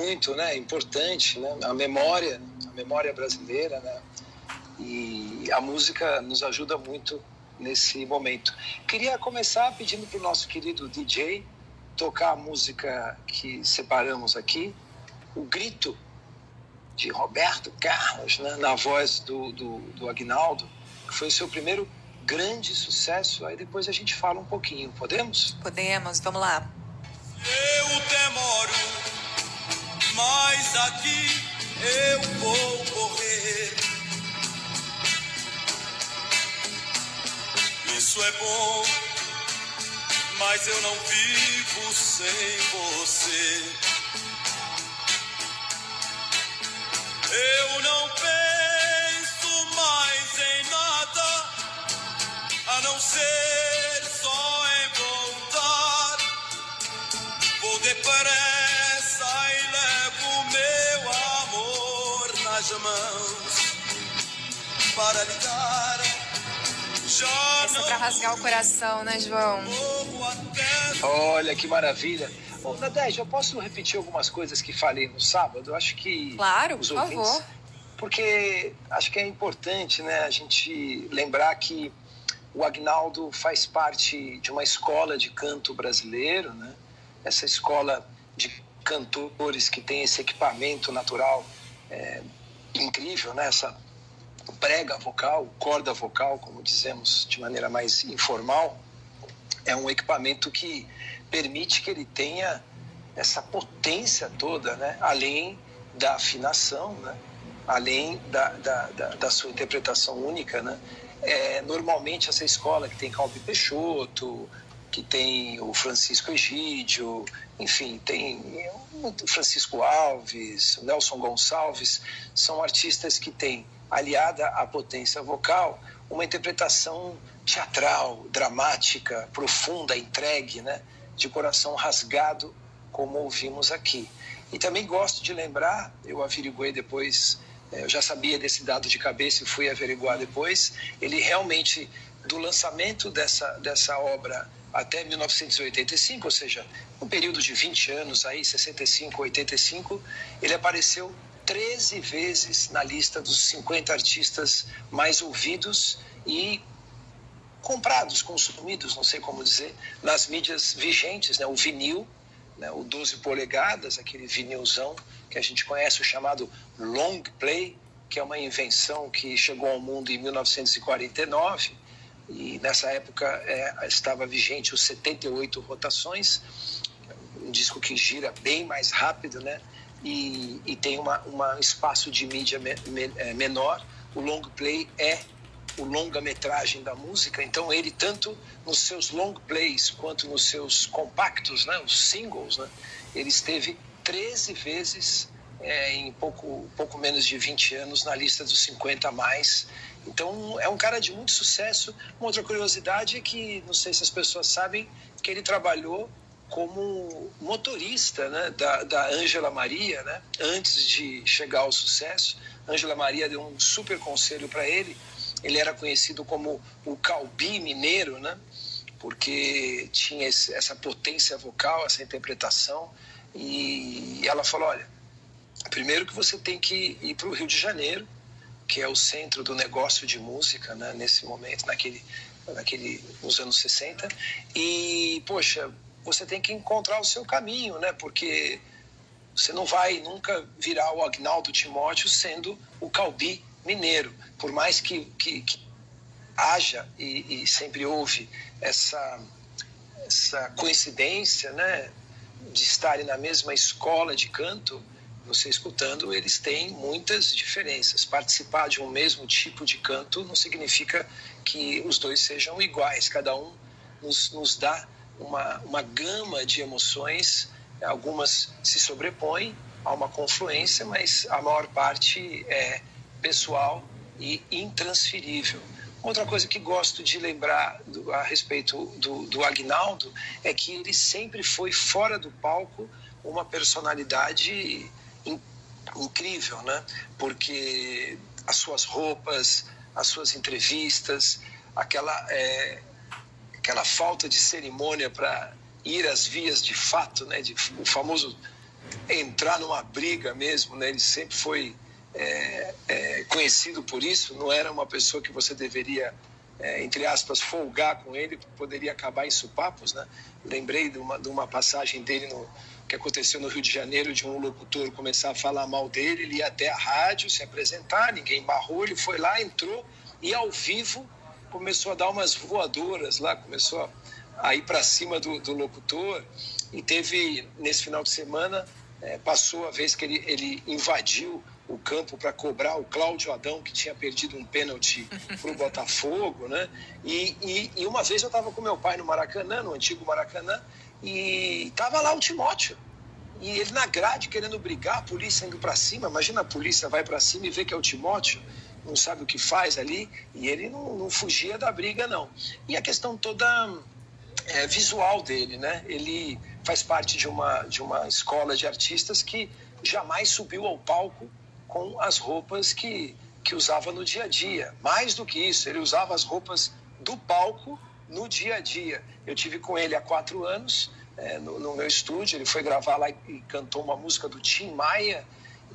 muito, né, importante, né, a memória brasileira, né, e a música nos ajuda muito nesse momento. Queria começar pedindo para o nosso querido DJ tocar a música que separamos aqui, O Grito, de Roberto Carlos, né, na voz do Aguinaldo, que foi o seu primeiro grande sucesso. Aí depois a gente fala um pouquinho, podemos? Podemos, vamos lá. Eu demoro, mas aqui eu vou morrer. Isso é bom, mas eu não vivo sem você. Eu não penso mais em nada, a não ser só em vontade. Vou depressa e levo meu amor nas mãos para lhe dar. Essa é pra rasgar o coração, né, João? Olha, que maravilha. Bom, Nadedja, eu posso repetir algumas coisas que falei no sábado? Eu acho que... Claro, por favor. Porque acho que é importante, né, a gente lembrar que o Agnaldo faz parte de uma escola de canto brasileiro, né? Essa escola de cantores que tem esse equipamento natural incrível, né? Essa prega vocal, corda vocal, como dizemos de maneira mais informal, é um equipamento que permite que ele tenha essa potência toda, né? Além da afinação, né? Além da sua interpretação única, né? Normalmente essa escola que tem Cauby Peixoto, que tem o Francisco Egídio, enfim, tem o Francisco Alves, o Nelson Gonçalves, são artistas que têm, aliada à potência vocal, uma interpretação teatral, dramática, profunda, entregue, né? De coração rasgado, como ouvimos aqui. E também gosto de lembrar, eu averiguei depois, eu já sabia desse dado de cabeça e fui averiguar depois, ele realmente, do lançamento dessa obra até 1985, ou seja, um período de 20 anos, aí, 65, 85, ele apareceu 13 vezes na lista dos 50 artistas mais ouvidos e comprados, consumidos, não sei como dizer, nas mídias vigentes, né? O vinil, né? O 12 polegadas, aquele vinilzão que a gente conhece, o chamado long play, que é uma invenção que chegou ao mundo em 1949, e nessa época estava vigente os 78 rotações, um disco que gira bem mais rápido, né? E tem um espaço de mídia menor. O long play é o longa-metragem da música, então ele tanto nos seus long plays quanto nos seus compactos, né, os singles, né, ele esteve 13 vezes em pouco menos de 20 anos na lista dos 50 a mais. Então é um cara de muito sucesso. Uma outra curiosidade é que, não sei se as pessoas sabem, que ele trabalhou como motorista, né, da Ângela Maria, né, antes de chegar ao sucesso. Ângela Maria deu um super conselho para ele. Ele era conhecido como o Cauby mineiro, né, porque tinha essa potência vocal, essa interpretação. E ela falou, olha, primeiro que você tem que ir para o Rio de Janeiro, que é o centro do negócio de música, né, nesse momento, nos anos 60. E, poxa, você tem que encontrar o seu caminho, né? Porque você não vai nunca virar o Agnaldo Timóteo sendo o Cauby mineiro. Por mais que haja e sempre houve essa coincidência, né? De estarem na mesma escola de canto, você escutando, eles têm muitas diferenças. Participar de um mesmo tipo de canto não significa que os dois sejam iguais. Cada um nos dá uma gama de emoções, algumas se sobrepõem a uma confluência, mas a maior parte é pessoal e intransferível. Outra coisa que gosto de lembrar a respeito do Aguinaldo é que ele sempre foi, fora do palco, uma personalidade incrível, né? Porque as suas roupas, as suas entrevistas, aquela falta de cerimônia para ir às vias de fato, né, o famoso entrar numa briga mesmo, né? Ele sempre foi conhecido por isso, não era uma pessoa que você deveria, entre aspas, folgar com ele, poderia acabar em supapos, né? Lembrei de uma passagem dele que aconteceu no Rio de Janeiro, de um locutor começar a falar mal dele, ele ia até a rádio se apresentar, ninguém barrou, ele foi lá, entrou e ao vivo começou a dar umas voadoras lá, começou a ir para cima do locutor. E teve, nesse final de semana, passou a vez que ele invadiu o campo para cobrar o Cláudio Adão, que tinha perdido um pênalti para o Botafogo, né? E uma vez eu estava com meu pai no Maracanã, no antigo Maracanã, e estava lá o Timóteo. E ele na grade querendo brigar, a polícia indo para cima. Imagina, a polícia vai para cima e vê que é o Timóteo, não sabe o que faz ali, e ele não fugia da briga, não. E a questão toda visual dele, né? Ele faz parte de uma escola de artistas que jamais subiu ao palco com as roupas que usava no dia a dia. Mais do que isso, ele usava as roupas do palco no dia a dia. Eu tive com ele há 4 anos no meu estúdio, ele foi gravar lá e cantou uma música do Tim Maia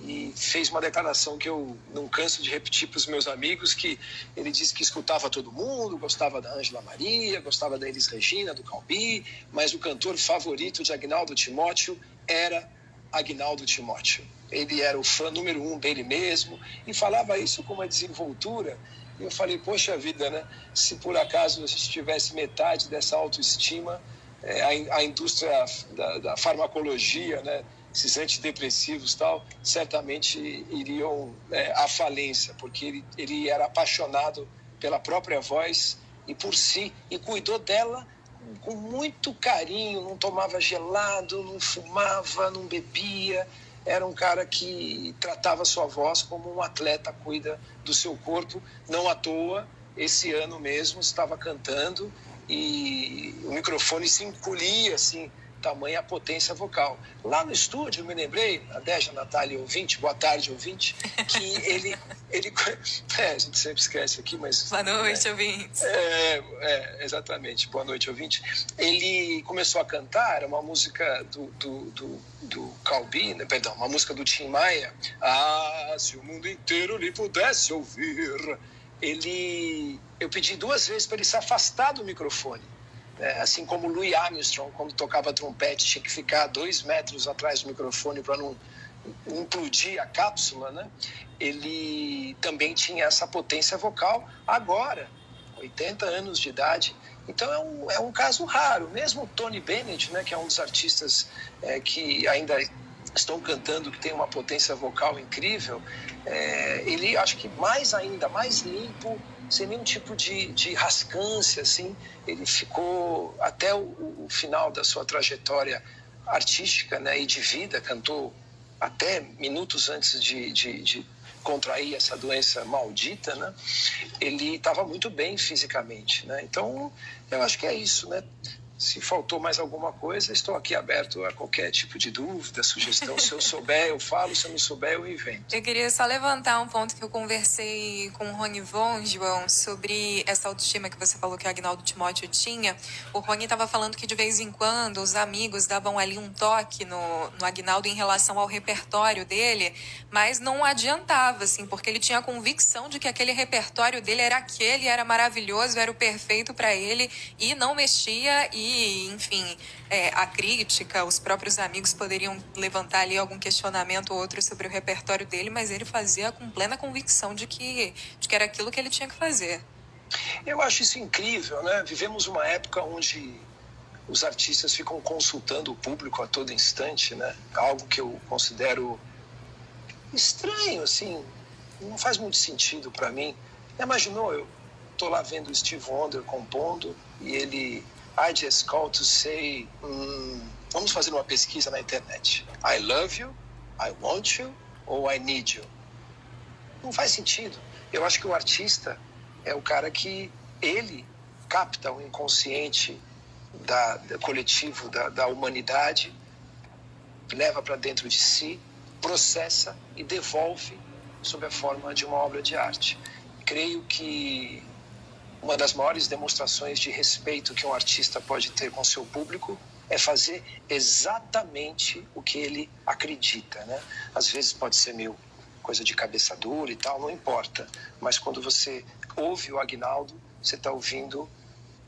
e fez uma declaração que eu não canso de repetir para os meus amigos, que ele disse que escutava todo mundo, gostava da Ângela Maria, gostava da Elis Regina, do Cauby, mas o cantor favorito de Agnaldo Timóteo era Aguinaldo Timóteo. Ele era o fã número 1 dele mesmo e falava isso com uma desenvoltura. E eu falei, poxa vida, né? Se por acaso a gente tivesse metade dessa autoestima, a indústria da farmacologia, né? Esses antidepressivos e tal, certamente iriam à falência, porque ele era apaixonado pela própria voz e por si, e cuidou dela com muito carinho, não tomava gelado, não fumava, não bebia. Era um cara que tratava sua voz como um atleta cuida do seu corpo. Não à toa, esse ano mesmo estava cantando e o microfone se encolhia, assim, tamanha a potência vocal. Lá no estúdio, me lembrei, Nadedja, Natália, ouvinte, boa tarde, ouvinte, que ele a gente sempre esquece aqui, mas... Boa noite, ouvinte. Exatamente, boa noite, ouvinte. Ele começou a cantar, era uma música do Cauby, né? Perdão, uma música do Tim Maia. Ah, se o mundo inteiro lhe pudesse ouvir. Eu pedi 2 vezes para ele se afastar do microfone. Assim como Louis Armstrong, quando tocava trompete, tinha que ficar 2 metros atrás do microfone para não implodir a cápsula, né? Ele também tinha essa potência vocal agora, 80 anos de idade. Então é um caso raro. Mesmo o Tony Bennett, né, que é um dos artistas que ainda estão cantando, que tem uma potência vocal incrível, ele, acho que mais ainda, mais limpo, sem nenhum tipo de rascância, assim. Ele ficou até o final da sua trajetória artística, né, e de vida, cantou até minutos antes de contrair essa doença maldita, né? Ele estava muito bem fisicamente, né? Então, eu acho que é isso, né? Se faltou mais alguma coisa, estou aqui aberto a qualquer tipo de dúvida, sugestão. Se eu souber, eu falo. Se eu não souber, eu invento. Eu queria só levantar um ponto que eu conversei com o Rony Von, João, sobre essa autoestima que você falou que o Agnaldo Timóteo tinha. O Rony estava falando que de vez em quando os amigos davam ali um toque no Agnaldo em relação ao repertório dele, mas não adiantava, assim, porque ele tinha a convicção de que aquele repertório dele era aquele, era maravilhoso, era o perfeito para ele e não mexia. E, enfim, a crítica, os próprios amigos poderiam levantar ali algum questionamento ou outro sobre o repertório dele, mas ele fazia com plena convicção de que era aquilo que ele tinha que fazer. Eu acho isso incrível, né? Vivemos uma época onde os artistas ficam consultando o público a todo instante, né? Algo que eu considero estranho, assim, não faz muito sentido para mim. Imaginou, eu tô lá vendo o Steve Wonder compondo e ele... I just called to say, vamos fazer uma pesquisa na internet. I love you, I want you, ou I need you. Não faz sentido. Eu acho que o artista é o cara que ele capta o inconsciente do coletivo, da humanidade, leva para dentro de si, processa e devolve sob a forma de uma obra de arte. Creio que uma das maiores demonstrações de respeito que um artista pode ter com seu público é fazer exatamente o que ele acredita, né? Às vezes pode ser meio coisa de cabeça dura e tal, não importa. Mas quando você ouve o Aguinaldo, você está ouvindo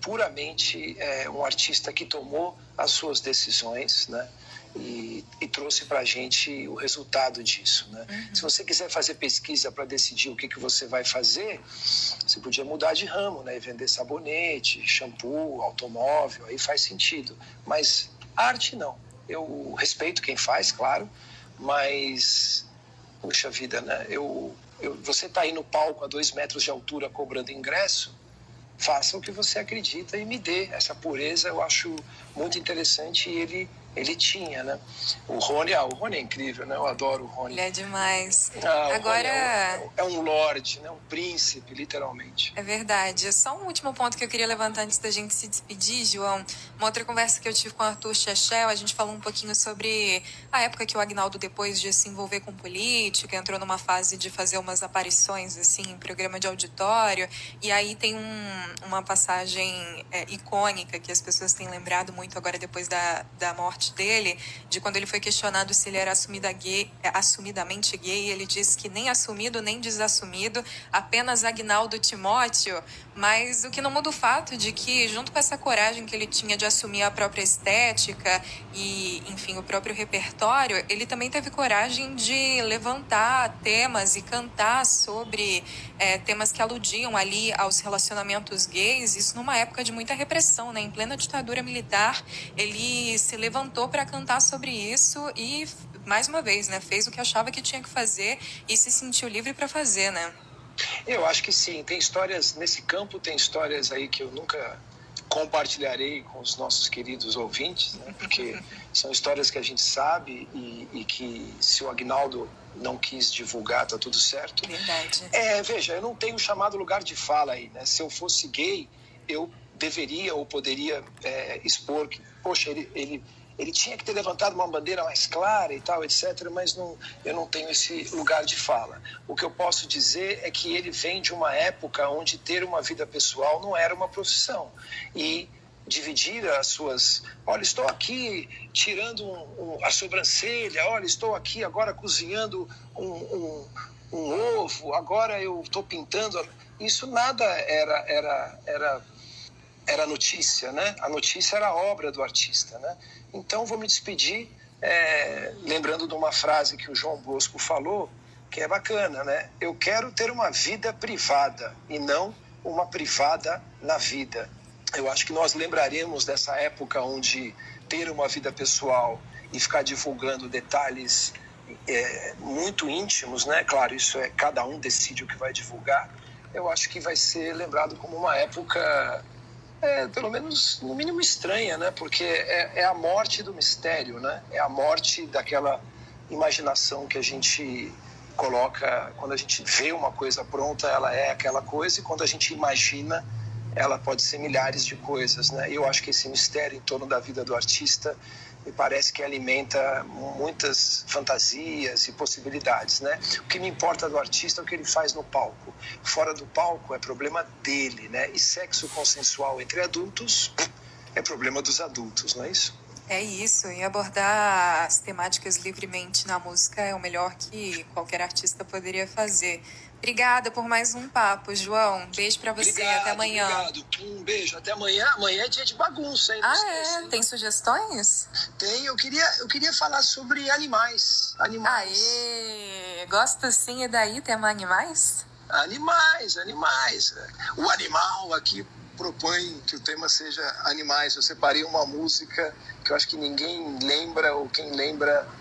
puramente um artista que tomou as suas decisões, né? E trouxe para a gente o resultado disso, né? Uhum. Se você quiser fazer pesquisa para decidir o que você vai fazer, você podia mudar de ramo, né? E vender sabonete, shampoo, automóvel, aí faz sentido. Mas arte não. Eu respeito quem faz, claro, mas, puxa vida, né? Você tá aí no palco a 2 metros de altura cobrando ingresso, faça o que você acredita e me dê. Essa pureza eu acho muito interessante e ele tinha, né? O Rony é incrível, né? Eu adoro o Rony. Ele é demais. Agora... É um lorde, né? Um príncipe, literalmente. É verdade. Só um último ponto que eu queria levantar antes da gente se despedir, João. Uma outra conversa que eu tive com o Arthur Chechel, a gente falou um pouquinho sobre a época que o Aguinaldo, depois de se envolver com política, entrou numa fase de fazer umas aparições, assim, em programa de auditório. E aí tem uma passagem icônica que as pessoas têm lembrado muito agora, depois da morte dele, de quando ele foi questionado se ele era assumidamente gay, ele disse que nem assumido nem desassumido, apenas Agnaldo Timóteo, mas o que não muda o fato de que, junto com essa coragem que ele tinha de assumir a própria estética e, enfim, o próprio repertório, ele também teve coragem de levantar temas e cantar sobre temas que aludiam ali aos relacionamentos gays, isso numa época de muita repressão, né? Em plena ditadura militar, ele se levantou para cantar sobre isso e, mais uma vez, né, fez o que achava que tinha que fazer e se sentiu livre para fazer, né? Eu acho que sim. Tem histórias, nesse campo tem histórias aí que eu nunca compartilharei com os nossos queridos ouvintes, né? Porque são histórias que a gente sabe e que, se o Aguinaldo não quis divulgar, tá tudo certo. Verdade. Veja, eu não tenho chamado lugar de fala aí, né? Se eu fosse gay, eu deveria ou poderia expor que, poxa, ele tinha que ter levantado uma bandeira mais clara e tal, etc., mas eu não tenho esse lugar de fala. O que eu posso dizer é que ele vem de uma época onde ter uma vida pessoal não era uma profissão. E dividir as suas... Olha, estou aqui tirando a sobrancelha, olha, estou aqui agora cozinhando um ovo, agora eu estou pintando... Isso nada era notícia, né? A notícia era a obra do artista, né? Então, vou me despedir lembrando de uma frase que o João Bosco falou, que é bacana, né? Eu quero ter uma vida privada e não uma privada na vida. Eu acho que nós lembraremos dessa época onde ter uma vida pessoal e ficar divulgando detalhes muito íntimos, né? Claro, isso é cada um decide o que vai divulgar. Eu acho que vai ser lembrado como uma época... pelo menos, no mínimo, estranha, né? Porque é a morte do mistério, né? É a morte daquela imaginação que a gente coloca. Quando a gente vê uma coisa pronta, ela é aquela coisa, e quando a gente imagina, ela pode ser milhares de coisas, né? E eu acho que esse mistério em torno da vida do artista me parece que alimenta muitas fantasias e possibilidades, né? O que me importa do artista é o que ele faz no palco. Fora do palco é problema dele, né? E sexo consensual entre adultos é problema dos adultos, não é isso? É isso, e abordar as temáticas livremente na música é o melhor que qualquer artista poderia fazer. Obrigada por mais um papo, João. Um beijo pra você, até amanhã. Obrigado, um beijo, até amanhã. Amanhã é dia de bagunça, hein? Tem sugestões? Tem, eu queria falar sobre animais. Aê, gosto sim, e daí, tema animais? Animais. O animal aqui propõe que o tema seja animais. Eu separei uma música que eu acho que ninguém lembra, ou quem lembra...